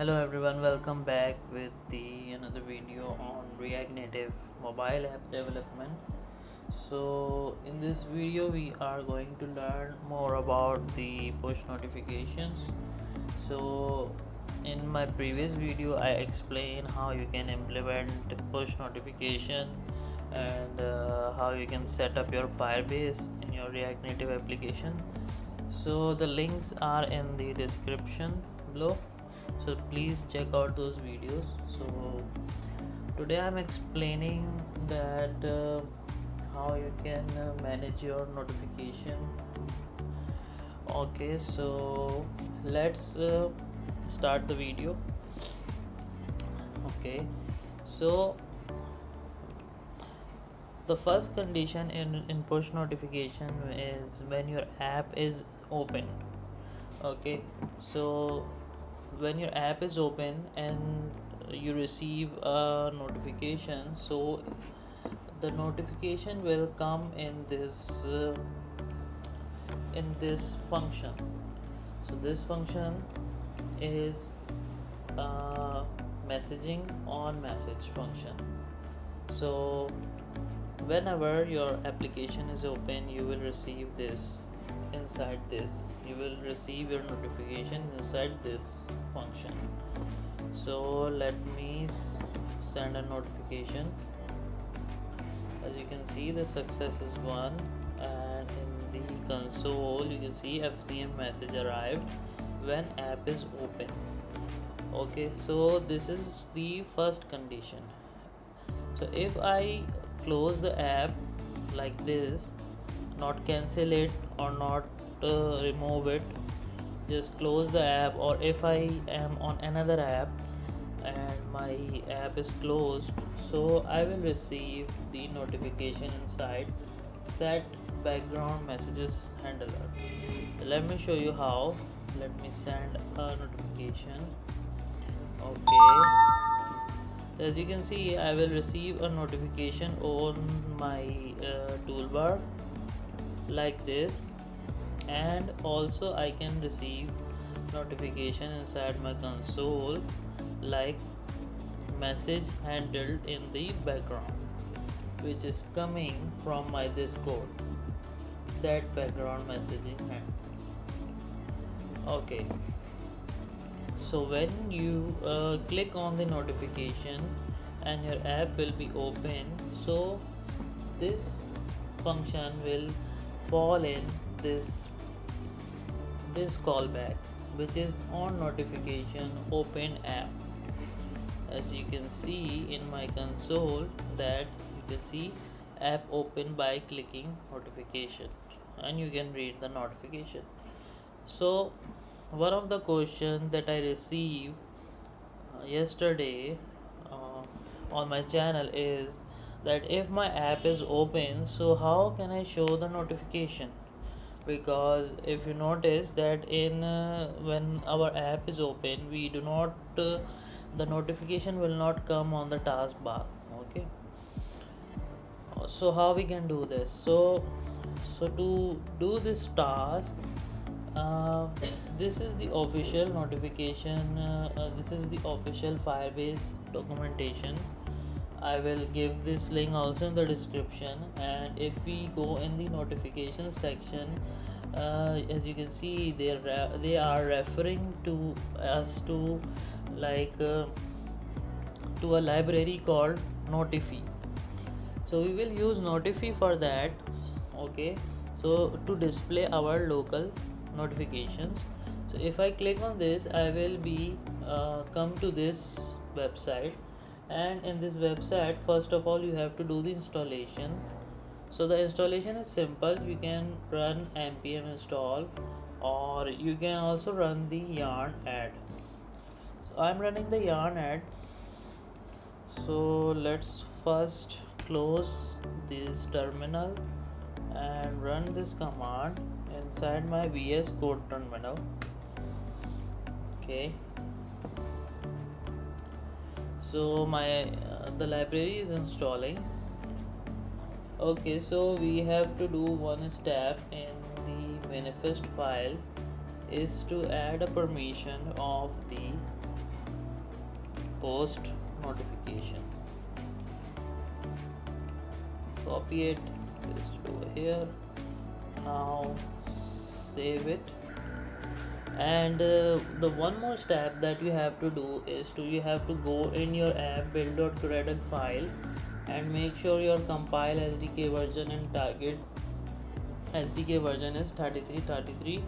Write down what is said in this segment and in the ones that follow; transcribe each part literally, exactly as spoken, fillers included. Hello everyone, welcome back with the another video on React Native mobile app development. So in this video we are going to learn more about the push notifications. So in my previous video I explained how you can implement push notification and uh, how you can set up your Firebase in your React Native application. So the links are in the description below, so please check out those videos. So today I'm explaining that uh, how you can uh, manage your notification. Okay, so let's uh, start the video. Okay, so the first condition in, in push notification is when your app is open. Okay, so when your app is open and you receive a notification, so the notification will come in this uh, in this function. So this function is uh, messaging on message function. So whenever your application is open, you will receive this inside this you will receive your notification inside this function. So let me send a notification. As you can see, the success is one, and in the console you can see F C M message arrived when app is open. Okay, so this is the first condition. So if I close the app like this, not cancel it or not uh, remove it, just close the app, or if I am on another app and my app is closed, so I will receive the notification inside set background messages handler. Let me show you how. Let me send a notification. Okay, as you can see, I will receive a notification on my uh, toolbar like this, and also I can receive notification inside my console like message handled in the background, which is coming from my Discord set background messaging handle. Okay, so when you uh, click on the notification and your app will be open, so this function will fall in this this callback, which is on notification open app. As you can see in my console, that you can see app open by clicking notification, and you can read the notification. So one of the questions that I received uh, yesterday uh, on my channel is that if my app is open, so how can I show the notification? Because if you notice that in uh, when our app is open, we do not uh, the notification will not come on the taskbar. Okay, so how we can do this? So so to do this task, uh, this is the official notification, uh, uh, this is the official Firebase documentation. I will give this link also in the description, and if we go in the notification section, uh, as you can see, they are they are referring to us to like uh, to a library called Notifee. So we will use Notifee for that. Okay, so to display our local notifications. So if I click on this, I will be uh, come to this website. And in this website, first of all, you have to do the installation. So the installation is simple. You can run npm install, or you can also run the yarn add. So I'm running the yarn add. So let's first close this terminal and run this command inside my V S Code terminal. Okay. So my uh, the library is installing. Okay, so we have to do one step in the manifest file is to add a permission of the post notification. Copy it, paste it over here. Now save it. And uh, the one more step that you have to do is to you have to go in your app build.cradle file and make sure your compile S D K version and target S D K version is thirty-three thirty-three.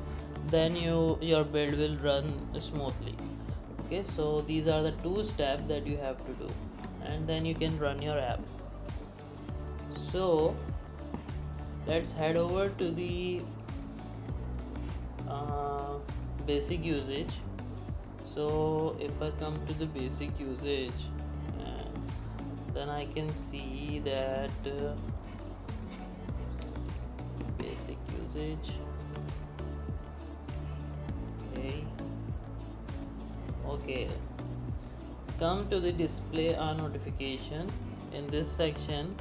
Then you your build will run smoothly. Okay, so these are the two steps that you have to do, and then you can run your app. So let's head over to the uh, basic usage. So if I come to the basic usage, and then I can see that uh, basic usage. Okay. Okay. Come to the display a notification in this section.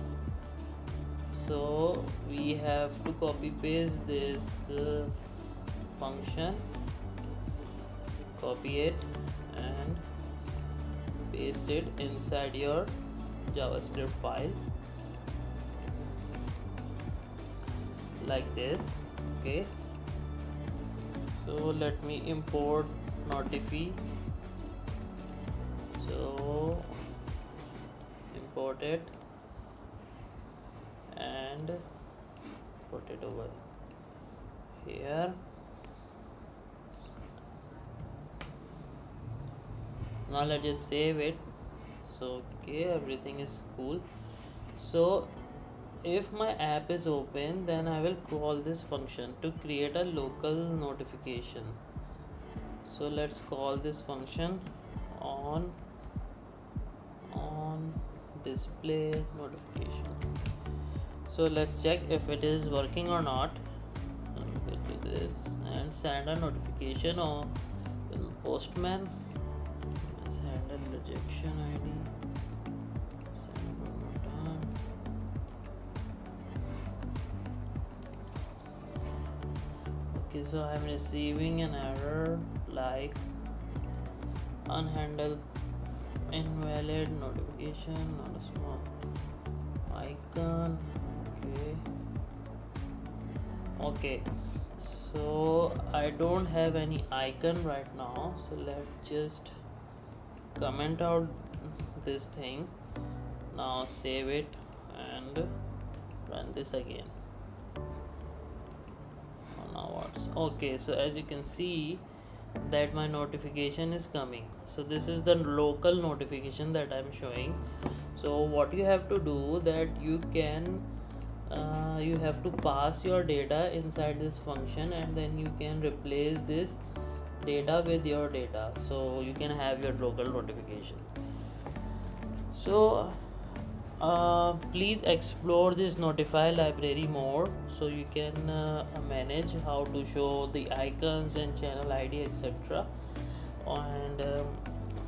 So we have to copy paste this uh, function. Copy it and paste it inside your JavaScript file like this. Okay, so let me import Notifee. So import it and put it over here. Now let's just save it. So okay, everything is cool. So if my app is open, then I will call this function to create a local notification. So let's call this function on on display notification. So let's check if it is working or not. Go to this and send a notification on Postman. Send a rejection I D. Send one more time. Okay, so I'm receiving an error like unhandled invalid notification, not a small icon. Okay. Okay. So I don't have any icon right now. So let's just comment out this thing. Now save it and run this again. Oh, now what's okay? So as you can see that my notification is coming. So this is the local notification that I'm showing. So what you have to do that you can uh, you have to pass your data inside this function, and then you can replace this data with your data, so you can have your local notification. So uh, please explore this Notify library more, so you can uh, manage how to show the icons and channel I D, etc. And um,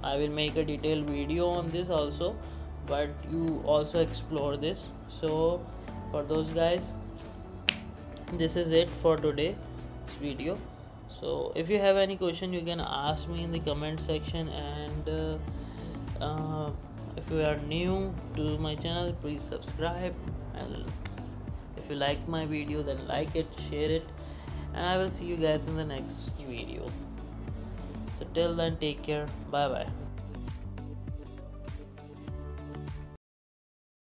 I will make a detailed video on this also, but you also explore this. So for those guys, this is it for today's video. So if you have any question, you can ask me in the comment section. And uh, uh, if you are new to my channel, please subscribe, and if you like my video, then like it, share it, and I will see you guys in the next video. So till then, take care, bye bye.